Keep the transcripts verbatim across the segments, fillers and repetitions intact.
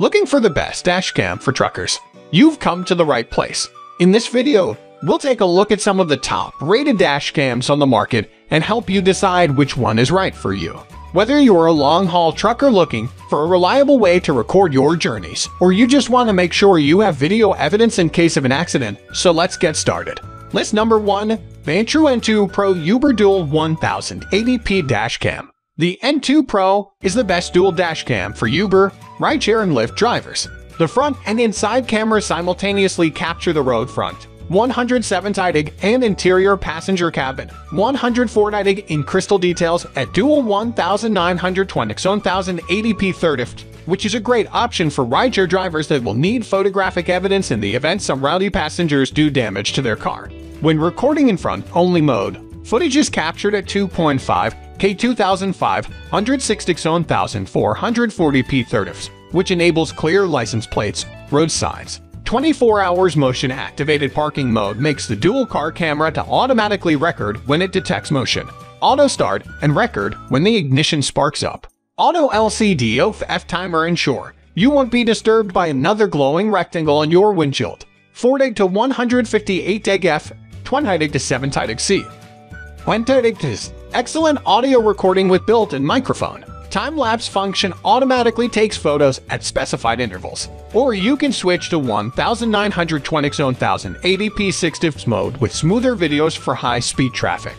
Looking for the best dash cam for truckers? You've come to the right place. In this video, we'll take a look at some of the top-rated dash cams on the market and help you decide which one is right for you. Whether you're a long-haul trucker looking for a reliable way to record your journeys, or you just want to make sure you have video evidence in case of an accident, so let's get started. List number one, Vantrue N two Pro Uber Dual ten eighty p Dash Cam. The N two Pro is the best dual dash cam for Uber, rideshare, and Lyft drivers. The front and inside cameras simultaneously capture the road front, one hundred seven D I G and interior passenger cabin, one hundred four D I G in crystal details at dual nineteen twenty by ten eighty p third-ift, which is a great option for rideshare drivers that will need photographic evidence in the event some rowdy passengers do damage to their car. When recording in front-only mode, footage is captured at two point five K twenty-five sixty by fourteen forty p third-ifts, which enables clear license plates, road signs. twenty-four hours motion-activated parking mode makes the dual-car camera to automatically record when it detects motion, auto-start, and record when the ignition sparks up. Auto-L C D O F F timer ensure you won't be disturbed by another glowing rectangle on your windshield. forty D to one fifty-eight D F, twenty D to seven D C. twenty D excellent audio recording with built-in microphone. Time-lapse function automatically takes photos at specified intervals, or you can switch to nineteen twenty by ten eighty p six D F mode with smoother videos for high-speed traffic.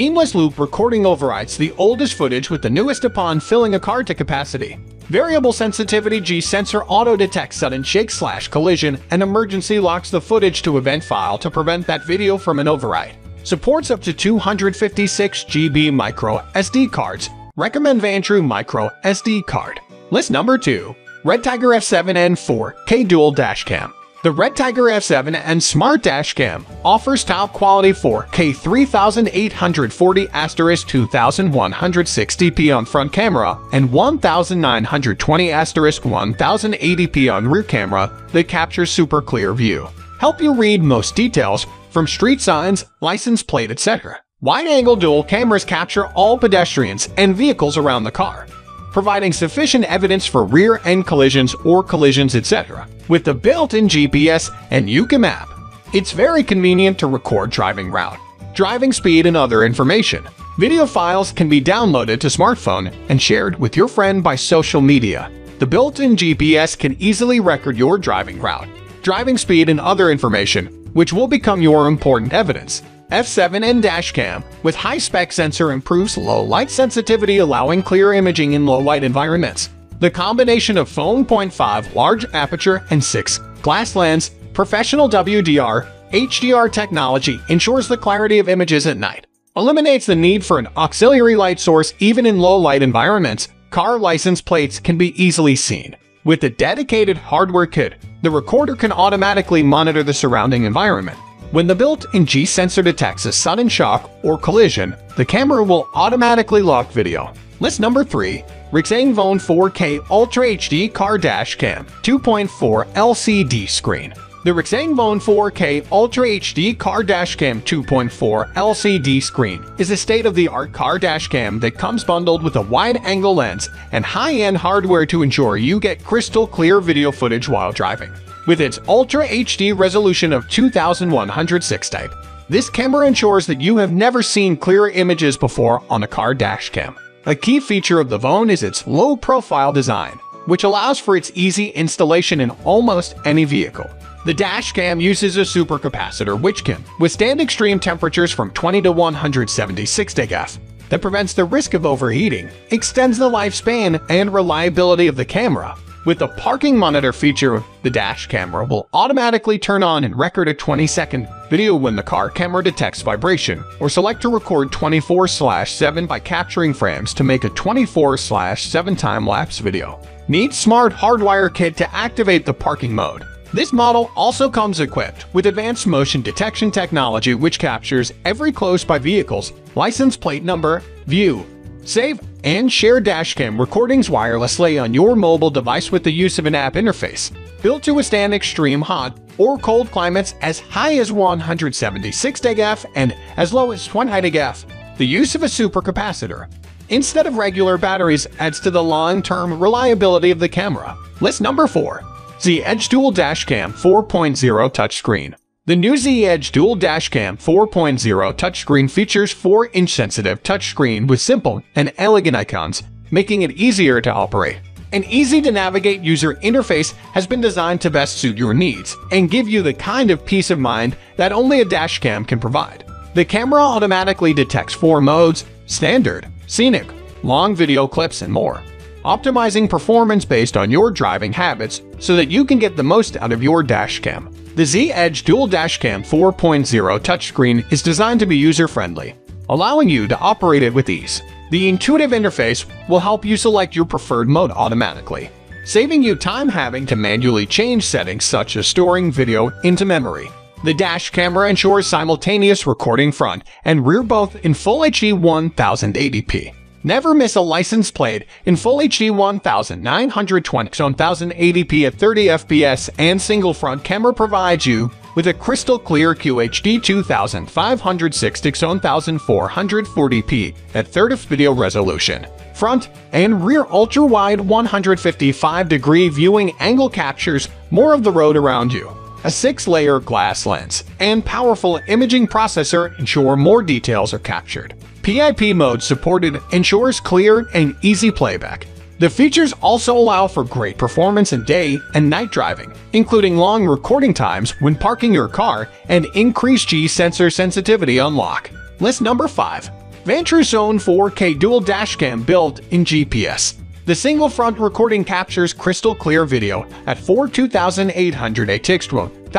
Endless loop recording overrides the oldest footage with the newest upon filling a car to capacity. Variable sensitivity G-sensor auto-detects sudden shake-slash-collision and emergency locks the footage to event file to prevent that video from an override. Supports up to two hundred fifty-six G B micro S D cards. Recommend Vantrue Micro S D card. List number two, Red Tiger F seven N four K Dual Dash Cam. The Red Tiger F seven N Smart Dash Cam offers top quality four K thirty-eight forty by twenty-one sixty p on front camera and nineteen twenty by ten eighty p on rear camera that captures super clear view. Help you read most details from street signs, license plate, et cetera. Wide-angle dual cameras capture all pedestrians and vehicles around the car, providing sufficient evidence for rear-end collisions or collisions, et cetera, with the built-in G P S and U C A map. It's very convenient to record driving route, driving speed, and other information. Video files can be downloaded to smartphone and shared with your friend by social media. The built-in G P S can easily record your driving route, driving speed, and other information, which will become your important evidence. F seven N dash cam with high-spec sensor improves low-light sensitivity, allowing clear imaging in low-light environments. The combination of f one point five large aperture and six glass lens, professional W D R, H D R technology ensures the clarity of images at night, eliminates the need for an auxiliary light source even in low-light environments. Car license plates can be easily seen. With the dedicated hardware kit, the recorder can automatically monitor the surrounding environment. When the built-in G-sensor detects a sudden shock or collision, the camera will automatically lock video. List number three, REXING V one four K Ultra H D Car Dash Cam two point four L C D Screen. The REXING V one four K Ultra H D Car Dash Cam two point four L C D Screen is a state-of-the-art car dash cam that comes bundled with a wide-angle lens and high-end hardware to ensure you get crystal-clear video footage while driving. With its Ultra H D resolution of twenty-one oh six type, this camera ensures that you have never seen clearer images before on a car dash cam. A key feature of the V one is its low-profile design, which allows for its easy installation in almost any vehicle. The dash cam uses a supercapacitor which can withstand extreme temperatures from twenty to one seventy-six degrees Fahrenheit that prevents the risk of overheating, extends the lifespan and reliability of the camera. With the parking monitor feature, the dash camera will automatically turn on and record a twenty second video when the car camera detects vibration, or select to record twenty-four by seven by capturing frames to make a twenty-four by seven time-lapse video. Need smart hardwire kit to activate the parking mode. This model also comes equipped with advanced motion detection technology which captures every close-by vehicle's license plate number, view, save, and share dashcam recordings wirelessly on your mobile device with the use of an app interface. Built to withstand extreme hot or cold climates as high as one seventy-six degrees Fahrenheit and as low as twenty degrees Fahrenheit. The use of a supercapacitor instead of regular batteries adds to the long-term reliability of the camera. List number four. Z-Edge Dual Dashcam four point oh Touchscreen. The new Z-Edge Dual Dashcam four point oh touchscreen features four inch sensitive touchscreen with simple and elegant icons, making it easier to operate. An easy-to-navigate user interface has been designed to best suit your needs and give you the kind of peace of mind that only a dashcam can provide. The camera automatically detects four modes: standard, scenic, long video clips, and more, optimizing performance based on your driving habits so that you can get the most out of your dashcam. The Z-Edge Dual Dashcam four point oh touchscreen is designed to be user-friendly, allowing you to operate it with ease. The intuitive interface will help you select your preferred mode automatically, saving you time having to manually change settings such as storing video into memory. The dash camera ensures simultaneous recording front and rear both in Full H D ten eighty p. Never miss a license plate in Full H D nineteen twenty by ten eighty p at thirty F P S, and single front camera provides you with a crystal clear Q H D twenty-five sixty by fourteen forty p at third F video resolution. Front and rear ultra-wide one hundred fifty-five degree viewing angle captures more of the road around you. A six layer glass lens and powerful imaging processor ensure more details are captured. P I P mode supported ensures clear and easy playback. The features also allow for great performance in day and night driving, including long recording times when parking your car and increased G-sensor sensitivity unlock. List number five. Vantrue Zone four K Dual Dashcam Built-in G P S. The single front recording captures crystal clear video at forty-two thousand eight hundred by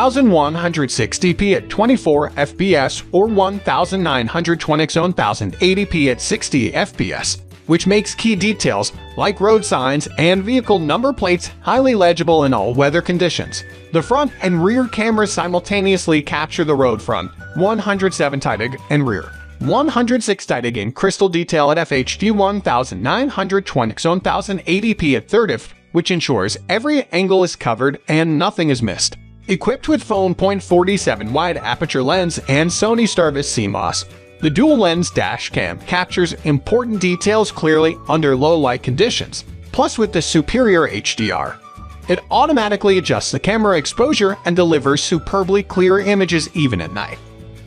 eleven sixty p at twenty-four F P S or nineteen twenty by ten eighty p at sixty F P S, which makes key details like road signs and vehicle number plates highly legible in all weather conditions. The front and rear cameras simultaneously capture the road front one hundred seven T D I G and rear one hundred six T D I G in crystal detail at F H D nineteen twenty by ten eighty p at third F, which ensures every angle is covered and nothing is missed. Equipped with f one point four seven wide aperture lens and Sony Starvis C M O S, the dual-lens dashcam captures important details clearly under low-light conditions. Plus, with the superior H D R, it automatically adjusts the camera exposure and delivers superbly clear images even at night.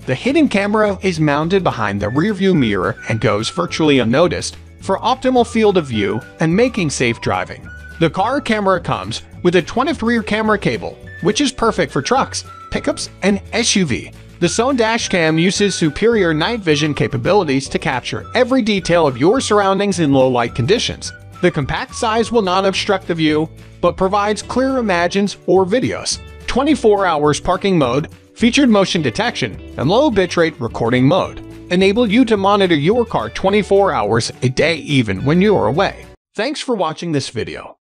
The hidden camera is mounted behind the rearview mirror and goes virtually unnoticed for optimal field of view and making safe driving. The car camera comes with a twin-tipped rear camera cable, which is perfect for trucks, pickups, and S U V. The Zone Dashcam uses superior night vision capabilities to capture every detail of your surroundings in low-light conditions. The compact size will not obstruct the view, but provides clear images or videos. twenty-four hours parking mode, featured motion detection, and low bitrate recording mode enable you to monitor your car twenty-four hours a day even when you're away. Thanks for watching this video.